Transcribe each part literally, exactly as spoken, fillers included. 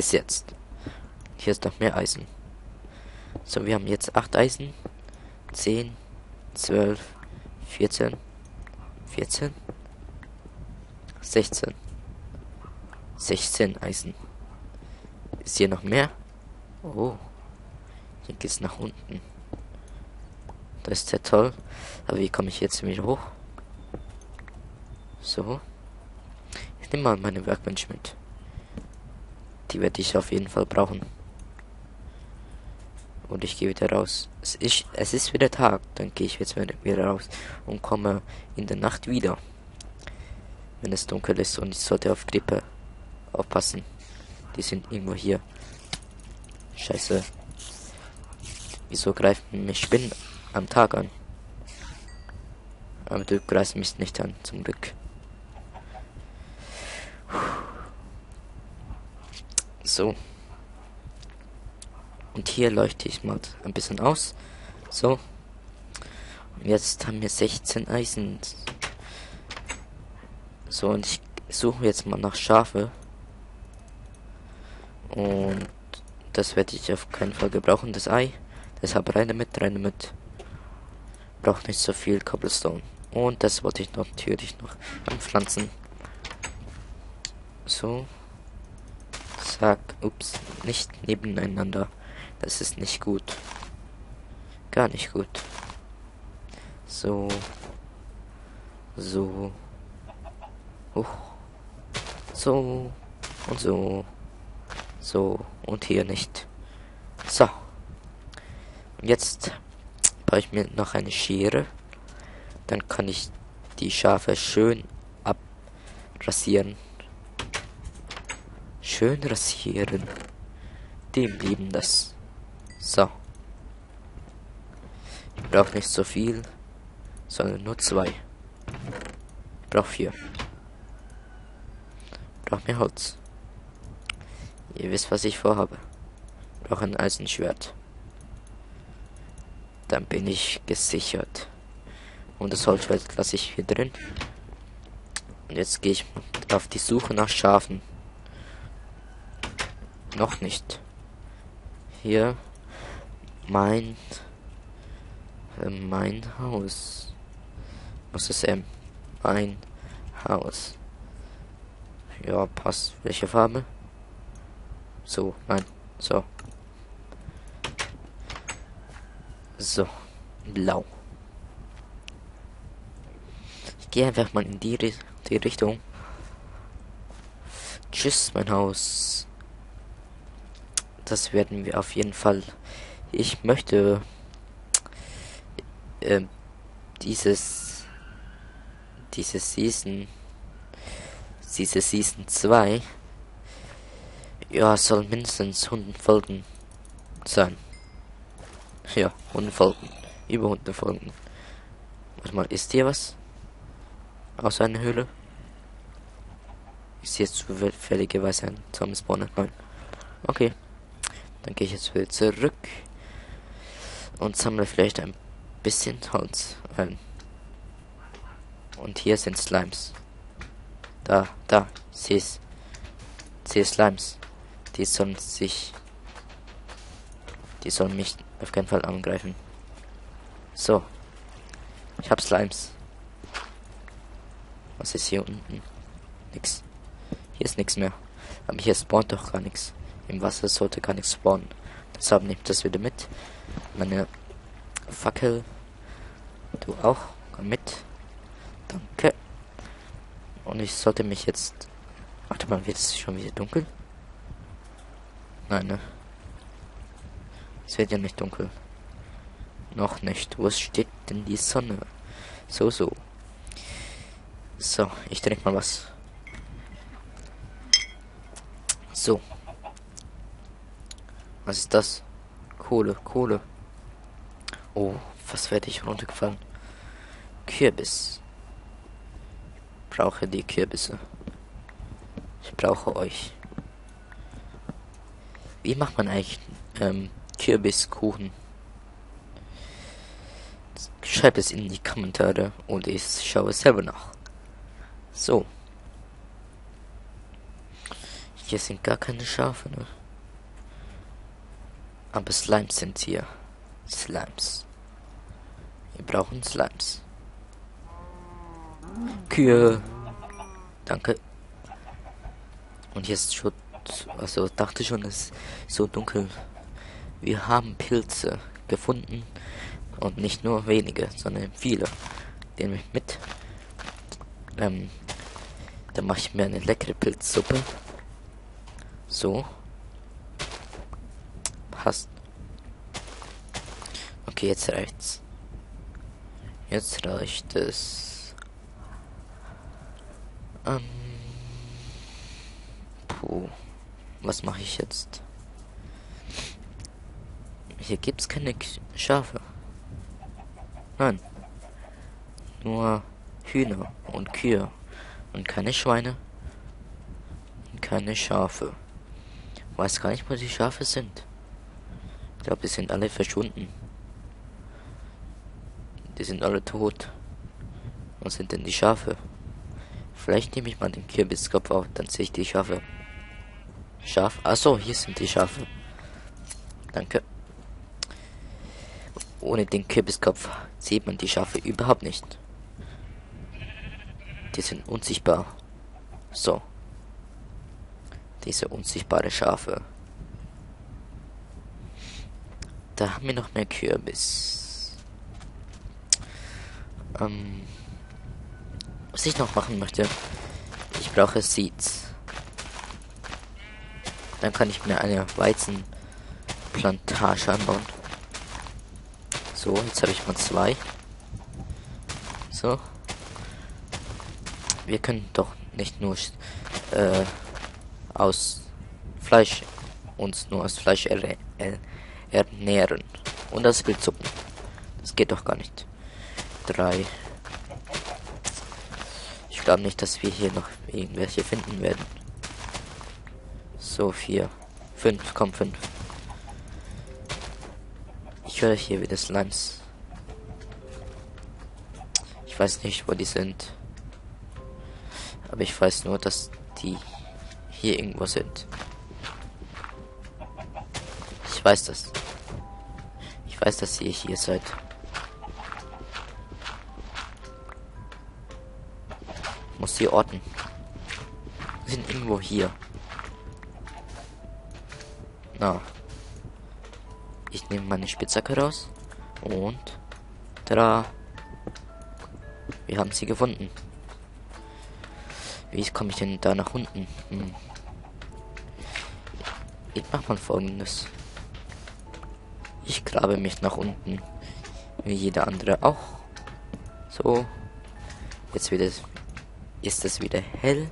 bis jetzt. Hier ist noch mehr Eisen. So, wir haben jetzt acht Eisen. zehn, zwölf, vierzehn, vierzehn, sechzehn. sechzehn Eisen. Ist hier noch mehr? Oh. Hier geht's nach unten. Das ist ja toll. Aber wie komme ich jetzt wieder hoch? So. Ich nehme mal meine Workbench mit. Die werde ich auf jeden Fall brauchen. Und ich gehe wieder raus. Es ist, es ist wieder Tag. Dann gehe ich jetzt wieder raus und komme in der Nacht wieder. Wenn es dunkel ist, und ich sollte auf Grippe aufpassen. Die sind irgendwo hier. Scheiße. Wieso greifen mich Spinnen am Tag an? Aber du greifst mich nicht an, zum Glück. So. Und hier leuchte ich mal ein bisschen aus. So. Und jetzt haben wir sechzehn Eisen. So, und ich suche jetzt mal nach Schafe. Und das werde ich auf keinen Fall gebrauchen, das Ei. Deshalb rein damit, rein damit. Braucht nicht so viel Cobblestone. Und das wollte ich natürlich noch anpflanzen. So. Zack. Ups. Nicht nebeneinander. Das ist nicht gut. Gar nicht gut. So. So. Hoch. So. Und so. So. Und hier nicht. So. Und jetzt brauche ich mir noch eine Schere. Dann kann ich die Schafe schön abrasieren. Schön rasieren. Dem blieben das. So. Ich brauche nicht so viel, sondern nur zwei. Ich brauche vier. Ich brauche mehr Holz. Ihr wisst, was ich vorhabe. Ich brauche ein Eisenschwert. Dann bin ich gesichert. Und das Holzschwert lasse ich hier drin. Und jetzt gehe ich auf die Suche nach Schafen. Noch nicht. Hier mein äh, mein Haus. Was ist M? Mein Haus. Ja, passt. Welche Farbe? So, nein. So. So. Blau. Ich gehe einfach mal in die, die Richtung. Tschüss, mein Haus. Das werden wir auf jeden Fall. Ich möchte äh, dieses diese Season diese Season zwei, ja, soll mindestens hundert Folgen sein. Ja, hundert Folgen, über hundert Folgen. Warte mal, ist hier was? Außer einer Höhle? Ich sehe zufälligerweise einen Zombie-Spawner. Nein. Okay. Dann gehe ich jetzt wieder zurück und sammle vielleicht ein bisschen Holz ein. Und hier sind Slimes. Da, da, siehst du Slimes. Die sollen sich, die sollen mich auf keinen Fall angreifen. So, ich habe Slimes. Was ist hier unten? Nix. Hier ist nichts mehr. Aber hier spawnt doch gar nichts. Im Wasser sollte gar nichts spawnen. Deshalb nehmt das wieder mit. Meine Fackel. Du auch. Komm mit. Danke. Und ich sollte mich jetzt... Warte mal, wird es schon wieder dunkel? Nein, ne? Es wird ja nicht dunkel. Noch nicht. Wo steht denn die Sonne? So, so. So, ich trinke mal was. So. Was ist das? Kohle, Kohle. Oh, was werde ich runtergefallen? Kürbis. Ich brauche die Kürbisse. Ich brauche euch. Wie macht man eigentlich ähm, Kürbiskuchen? Schreibt es in die Kommentare und ich schaue es selber nach. So. Hier sind gar keine Schafe, ne? Aber Slimes sind hier. Slimes. Wir brauchen Slimes. Kühe. Danke. Und hier ist schon... Also dachte schon, es ist so dunkel. Wir haben Pilze gefunden. Und nicht nur wenige, sondern viele. Die nehme ich mit. Ähm, dann mache ich mir eine leckere Pilzsuppe. So. Passt. Okay, jetzt reicht's. Jetzt reicht es. Ähm. Puh. Was mache ich jetzt? Hier gibt's keine Schafe. Nein. Nur Hühner und Kühe. Und keine Schweine. Und keine Schafe. Weiß gar nicht, wo die Schafe sind. Ich glaube, die sind alle verschwunden. Die sind alle tot. Wo sind denn die Schafe? Vielleicht nehme ich mal den Kürbiskopf auf, dann sehe ich die Schafe. Schaf. Achso, hier sind die Schafe. Danke. Ohne den Kürbiskopf sieht man die Schafe überhaupt nicht. Die sind unsichtbar. So. Diese unsichtbare Schafe. Da haben wir noch mehr Kürbis. Ähm, was ich noch machen möchte. Ich brauche Seeds. Dann kann ich mir eine Weizenplantage anbauen. So, jetzt habe ich mal zwei. So. Wir können doch nicht nur äh, aus Fleisch uns nur aus Fleisch er er ernähren. Und das Pilzsuppen. Das geht doch gar nicht. Drei. Ich glaube nicht, dass wir hier noch irgendwelche finden werden. So, vier. Fünf, komm, fünf. Ich höre hier wieder Slimes. Ich weiß nicht, wo die sind. Aber ich weiß nur, dass die hier irgendwo sind. Ich weiß das. Ich weiß, dass ihr hier seid. Ich muss sie orten. Wir sind irgendwo hier. Na. Ich nehme meine Spitzhacke raus und tada! Wir haben sie gefunden. Wie komme ich denn da nach unten? Hm. Ich mach mal Folgendes. Ich grabe mich nach unten. Wie jeder andere auch. So. Jetzt wird es, ist es wieder hell.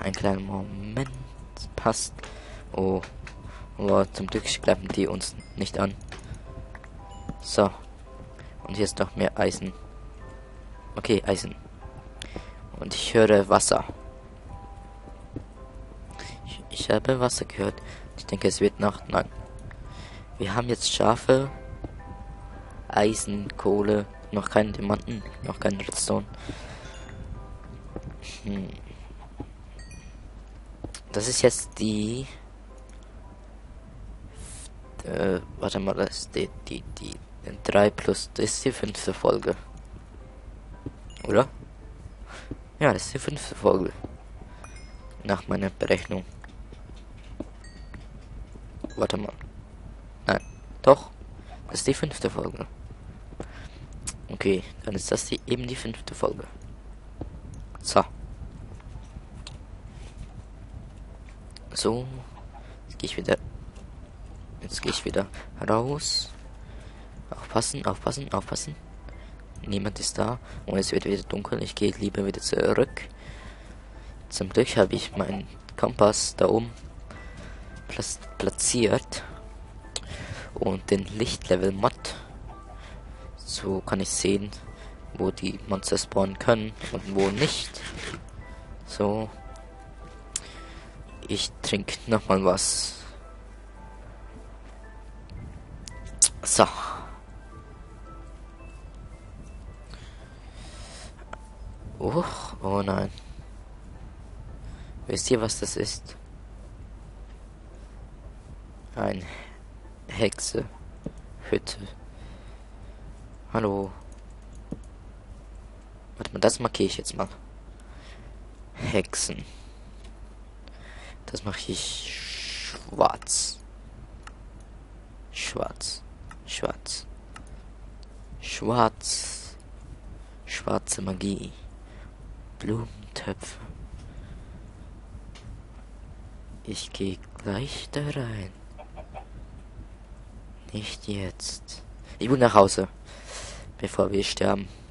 Ein kleiner Moment. Passt. Oh. Oh, zum Glück klappen die uns nicht an. So. Und hier ist noch mehr Eisen. Okay, Eisen. Und ich höre Wasser. Ich, ich habe Wasser gehört. Ich denke, es wird Nacht. Nein. Wir haben jetzt Schafe, Eisen, Kohle, noch keinen Diamanten, noch keinen Redstone. Hm. Das ist jetzt die... Äh, warte mal, das ist die, die, die drei plus, das ist die fünfte Folge. Oder? Ja, das ist die fünfte Folge. Nach meiner Berechnung. Warte mal. Nein, doch. Das ist die fünfte Folge. Okay, dann ist das die, eben die fünfte Folge. So. So. Jetzt gehe ich wieder... Jetzt gehe ich wieder raus. Aufpassen, aufpassen, aufpassen. Niemand ist da. Und es wird wieder dunkel. Ich gehe lieber wieder zurück. Zum Glück habe ich meinen Kompass da oben platziert. Und den Lichtlevel-Mod. So kann ich sehen, wo die Monster spawnen können und wo nicht. So. Ich trinke nochmal was. So. Oh, oh nein. Wisst ihr, was das ist? Nein. Hexe. Hütte. Hallo. Warte mal, das markiere ich jetzt mal. Hexen. Das mache ich schwarz. Schwarz. Schwarz. Schwarz. Schwarze Magie. Blumentöpfe. Ich gehe gleich da rein. Nicht jetzt. Ich will nach Hause, bevor wir sterben.